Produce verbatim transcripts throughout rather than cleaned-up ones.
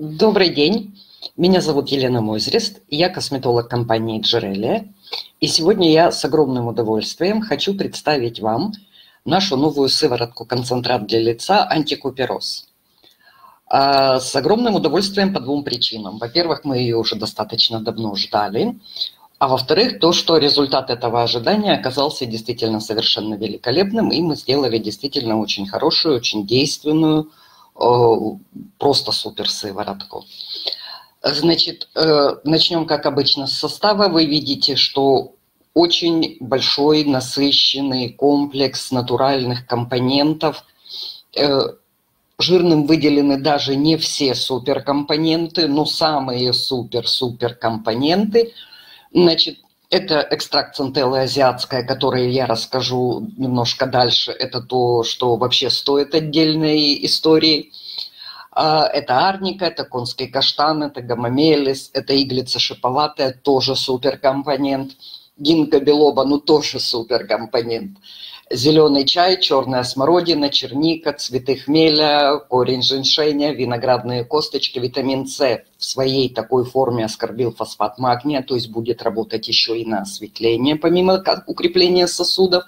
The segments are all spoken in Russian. Добрый день, меня зовут Елена Мозрист, я косметолог компании Джерелия, и сегодня я с огромным удовольствием хочу представить вам нашу новую сыворотку-концентрат для лица «Антикупероз». С огромным удовольствием по двум причинам. Во-первых, мы ее уже достаточно давно ждали, а во-вторых, то, что результат этого ожидания оказался действительно совершенно великолепным, и мы сделали действительно очень хорошую, очень действенную, просто супер сыворотку. Значит, начнем, как обычно, с состава. Вы видите, что очень большой насыщенный комплекс натуральных компонентов. Жирным выделены даже не все суперкомпоненты, но самые супер-суперкомпоненты. Значит, это экстракт центеллы азиатская, о которой я расскажу немножко дальше. Это то, что вообще стоит отдельной истории. Это арника, это конский каштан, это гомомелис, это иглица шиповатая, тоже суперкомпонент. Гинка, белоба, ну тоже суперкомпонент. Зеленый чай, черная смородина, черника, цветы хмеля, корень женьшеня, виноградные косточки, витамин С в своей такой форме аскорбил фосфат магния, то есть будет работать еще и на осветление, помимо укрепления сосудов,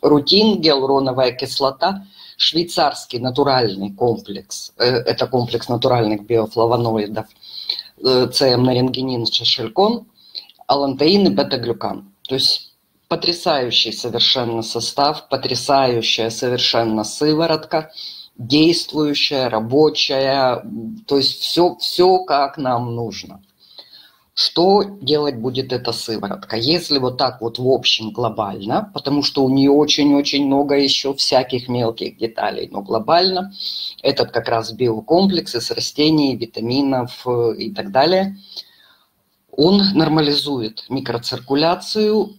рутин, гиалуроновая кислота, швейцарский натуральный комплекс, это комплекс натуральных биофлавоноидов си эм-Naringenin-Chalcone, алантоин и бета глюкан. То есть потрясающий совершенно состав, потрясающая совершенно сыворотка, действующая, рабочая, то есть все, все как нам нужно. Что делать будет эта сыворотка? Если вот так вот в общем глобально, потому что у нее очень-очень много еще всяких мелких деталей, но глобально этот как раз биокомплекс из растений, витаминов и так далее, он нормализует микроциркуляцию,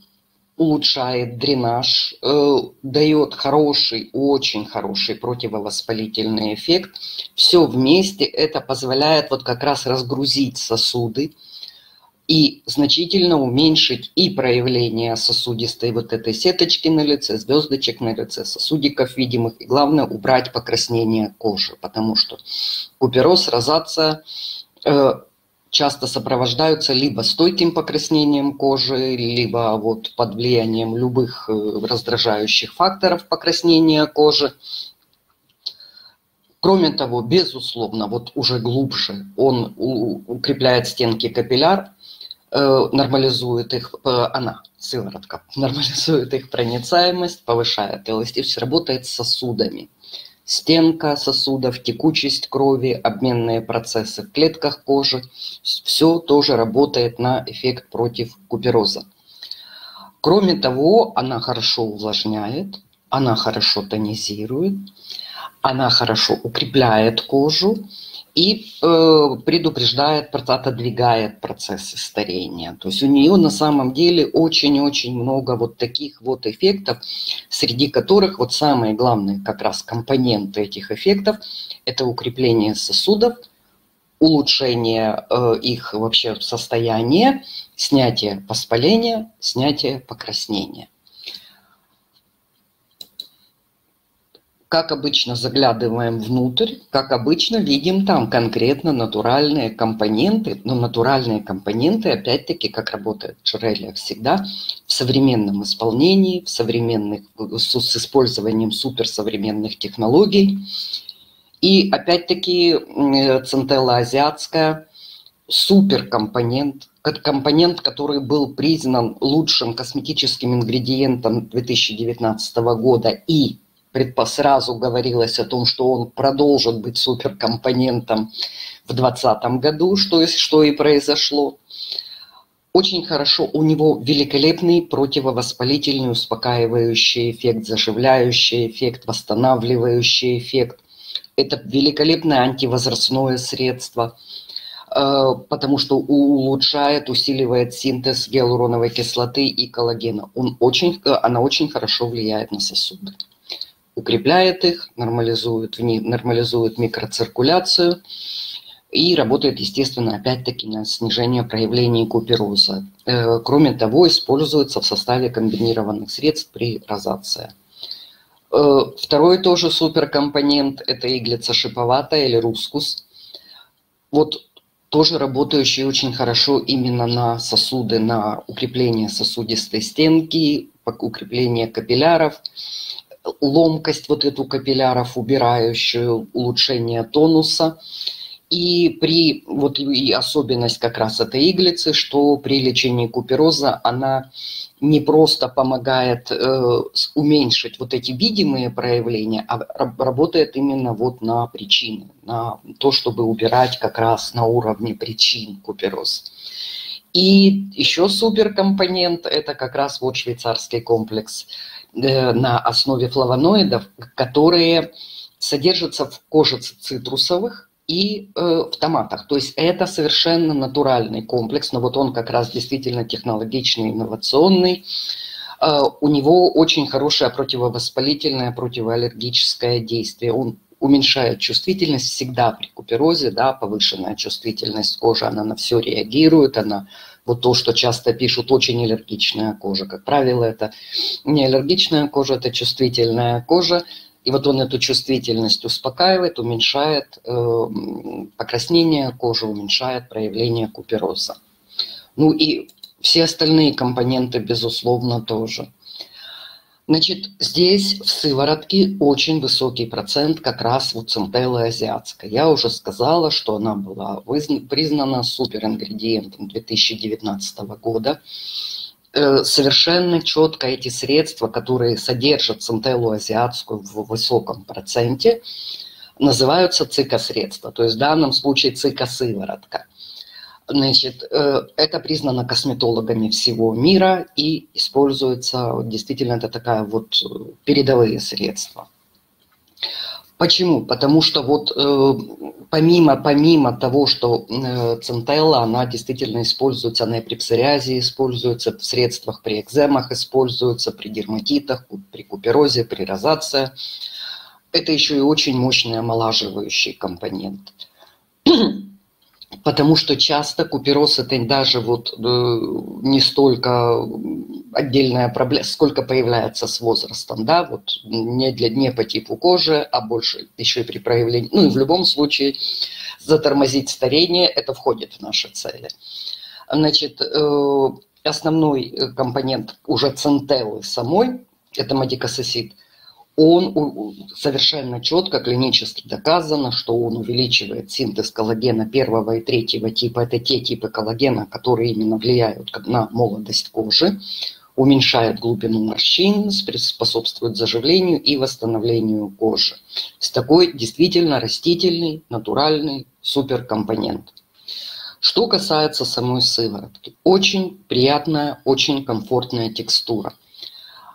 улучшает дренаж, э, дает хороший, очень хороший противовоспалительный эффект. Все вместе это позволяет вот как раз разгрузить сосуды и значительно уменьшить и проявление сосудистой вот этой сеточки на лице, звездочек на лице, сосудиков видимых. И главное, убрать покраснение кожи, потому что купероз, розация э, часто сопровождаются либо стойким покраснением кожи, либо вот под влиянием любых раздражающих факторов покраснения кожи. Кроме того, безусловно, вот уже глубже он укрепляет стенки капилляр, нормализует их, она, сыворотка, нормализует их проницаемость, повышает эластичность, работает с сосудами. Стенка сосудов, текучесть крови, обменные процессы в клетках кожи. Все тоже работает на эффект против купероза. Кроме того, она хорошо увлажняет, она хорошо тонизирует, она хорошо укрепляет кожу и э, предупреждает, отодвигает процессы старения. То есть у нее на самом деле очень-очень много вот таких вот эффектов, среди которых вот самые главные как раз компоненты этих эффектов – это укрепление сосудов, улучшение э, их вообще состояния, снятие воспаления, снятие покраснения. Как обычно, заглядываем внутрь, как обычно, видим там конкретно натуральные компоненты. Но натуральные компоненты, опять-таки, как работает Джерелия всегда, в современном исполнении, в современных, с использованием суперсовременных технологий. И опять-таки центелла азиатская, суперкомпонент, компонент, который был признан лучшим косметическим ингредиентом две тысячи девятнадцатого года и сразу говорилось о том, что он продолжит быть суперкомпонентом в две тысячи двадцатом году, что и, что и произошло. Очень хорошо, у него великолепный противовоспалительный, успокаивающий эффект, заживляющий эффект, восстанавливающий эффект. Это великолепное антивозрастное средство, потому что улучшает, усиливает синтез гиалуроновой кислоты и коллагена. Он очень, она очень хорошо влияет на сосуды. Укрепляет их, нормализует, нормализует микроциркуляцию и работает, естественно, опять-таки на снижение проявлений купероза. Кроме того, используется в составе комбинированных средств при розации. Второй тоже суперкомпонент – это иглица шиповатая или рускус. вот тоже работающие очень хорошо именно на сосуды, на укрепление сосудистой стенки, укрепление капилляров, ломкость вот эту капилляров, убирающую, улучшение тонуса. И при вот и особенность как раз этой иглицы, что при лечении купероза она не просто помогает э, уменьшить вот эти видимые проявления, а работает именно вот на причины, на то, чтобы убирать как раз на уровне причин купероз. И еще суперкомпонент – это как раз вот швейцарский комплекс э, на основе флавоноидов, которые содержатся в коже цитрусовых, и э, в томатах. То есть это совершенно натуральный комплекс, но вот он как раз действительно технологичный, инновационный. Э, у него очень хорошее противовоспалительное, противоаллергическое действие. Он уменьшает чувствительность всегда при куперозе, да, повышенная чувствительность кожи, она на все реагирует, она вот то, что часто пишут, очень аллергичная кожа. Как правило, это не аллергичная кожа, это чувствительная кожа. И вот он эту чувствительность успокаивает, уменьшает э, покраснение кожи, уменьшает проявление купероза. Ну и все остальные компоненты, безусловно, тоже. Значит, здесь в сыворотке очень высокий процент как раз вот центеллы азиатской. Я уже сказала, что она была признана суперингредиентом две тысячи девятнадцатого года. Совершенно четко эти средства, которые содержат центеллу азиатскую в высоком проценте, называются цикосредства. То есть в данном случае цикосыворотка. Значит, это признано косметологами всего мира и используется действительно это такая вот передовые средства. Почему? Потому что вот э, помимо, помимо того, что э, центелла, она действительно используется, она и при псориазе используется, в средствах при экземах используется, при дерматитах, при куперозе, при розации. Это еще и очень мощный омолаживающий компонент. Потому что часто купероз это даже вот, э, не столько отдельная проблема, сколько появляется с возрастом, да, вот не, для, не по типу кожи, а больше еще и при проявлении. Ну и в любом случае затормозить старение, это входит в наши цели. Значит, э, основной компонент уже центеллы самой, это мадикасосид. Он совершенно четко, клинически доказано, что он увеличивает синтез коллагена первого и третьего типа. Это те типы коллагена, которые именно влияют на молодость кожи, уменьшают глубину морщин, способствуют заживлению и восстановлению кожи. То есть такой действительно растительный, натуральный суперкомпонент. Что касается самой сыворотки. Очень приятная, очень комфортная текстура.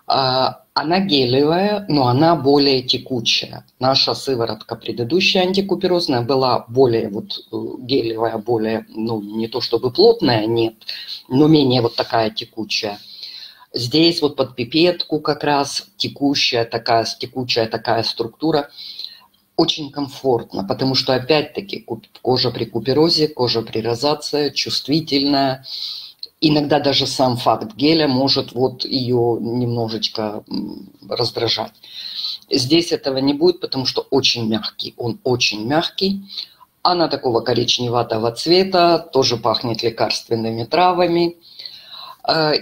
Она гелевая, но она более текучая. Наша сыворотка предыдущая антикуперозная была более вот гелевая, более, ну, не то чтобы плотная, нет, но менее вот такая текучая. Здесь вот под пипетку как раз текущая такая, текучая такая структура. Очень комфортно, потому что опять-таки кожа при куперозе, кожа при розации, чувствительная. Иногда даже сам факт геля может вот ее немножечко раздражать. Здесь этого не будет, потому что очень мягкий. Он очень мягкий. Она такого коричневатого цвета, тоже пахнет лекарственными травами.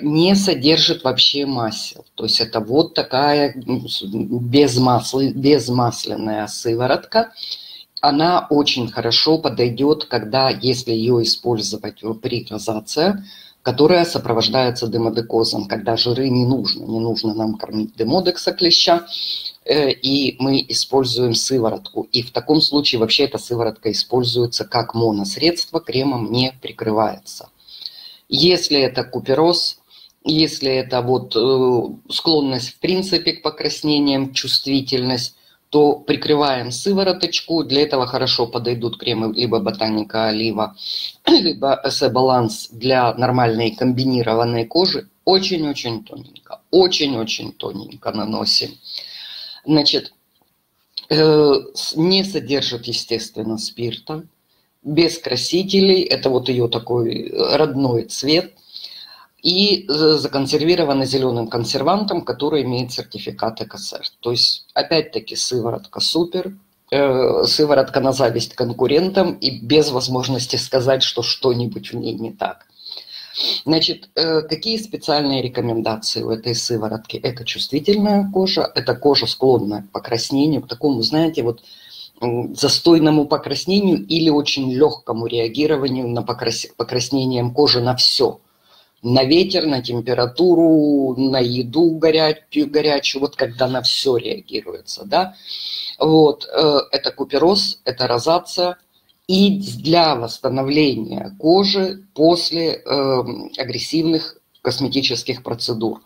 Не содержит вообще масел. То есть это вот такая безмасляная сыворотка. Она очень хорошо подойдет, когда, если ее использовать при розации, которая сопровождается демодекозом, когда жиры не нужно. Не нужно нам кормить демодекса клеща, и мы используем сыворотку. И в таком случае вообще эта сыворотка используется как моносредство, кремом не прикрывается. Если это купероз, если это вот склонность в принципе к покраснениям, чувствительность, то прикрываем сывороточку. Для этого хорошо подойдут кремы либо Ботаника Олива, либо Себаланс для нормальной комбинированной кожи. Очень-очень тоненько, очень-очень тоненько наносим. Значит, не содержит, естественно, спирта, без красителей. Это вот ее такой родной цвет. И законсервирована зеленым консервантом, который имеет сертификат эко-сэр. То есть, опять-таки, сыворотка супер, э, сыворотка на зависть конкурентам и без возможности сказать, что что-нибудь в ней не так. Значит, э, какие специальные рекомендации у этой сыворотки? Это чувствительная кожа, это кожа, склонная к покраснению, к такому, знаете, вот застойному покраснению или очень легкому реагированию на покрас... покраснением кожи на все. На ветер, на температуру, на еду горячую, горячую, вот когда на все реагируется, да. Вот, это купероз, это розация. И для восстановления кожи после э, агрессивных косметических процедур.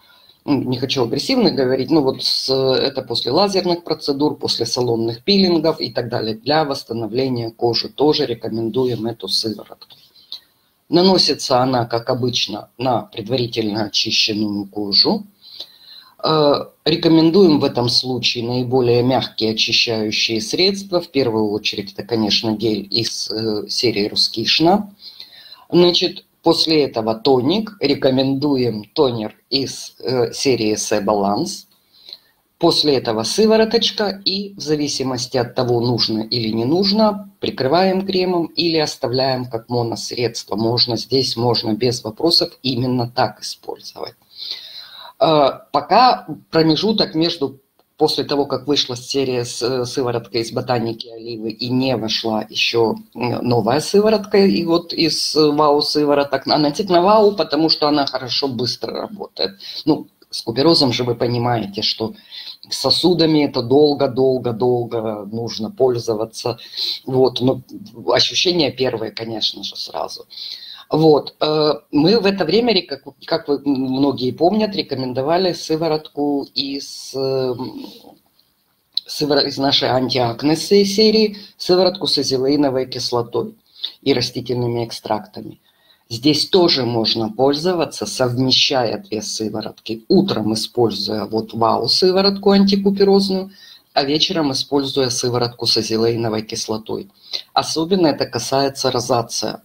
Не хочу агрессивно говорить, но вот с, это после лазерных процедур, после салонных пилингов и так далее. Для восстановления кожи тоже рекомендуем эту сыворотку. Наносится она, как обычно, на предварительно очищенную кожу. Рекомендуем в этом случае наиболее мягкие очищающие средства. В первую очередь это, конечно, гель из серии Рускишна. Значит, после этого тоник. Рекомендуем тонер из серии Себаланс. После этого сывороточка. И в зависимости от того, нужно или не нужно, прикрываем кремом или оставляем как моносредство. Можно здесь, можно без вопросов именно так использовать. Пока промежуток между, после того, как вышла серия с сывороткой из Ботаники Оливы и не вошла еще новая сыворотка, и вот из ВОВ сывороток, она действительно ВОВ, потому что она хорошо быстро работает. Ну, с куперозом же вы понимаете, что сосудами это долго-долго-долго нужно пользоваться. Вот, но ощущения первые, конечно же, сразу. Вот, мы в это время, как вы, многие помнят, рекомендовали сыворотку из, из нашей антиакнесной серии, сыворотку с азелаиновой кислотой и растительными экстрактами. Здесь тоже можно пользоваться, совмещая две сыворотки. Утром используя вот ВОВ-сыворотку антикуперозную, а вечером используя сыворотку с азелаиновой кислотой. Особенно это касается розации.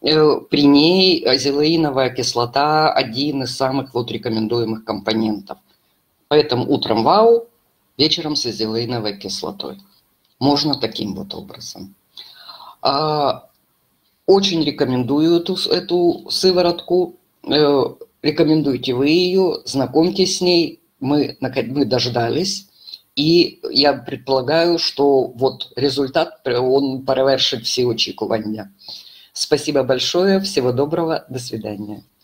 При ней азелаиновая кислота – один из самых вот рекомендуемых компонентов. Поэтому утром ВОВ, вечером с азелаиновой кислотой. Можно таким вот образом. Очень рекомендую эту, эту сыворотку. Рекомендуйте вы ее, знакомьтесь с ней. Мы, мы дождались. И я предполагаю, что вот результат, он перевершит все очікування. Спасибо большое, всего доброго, до свидания.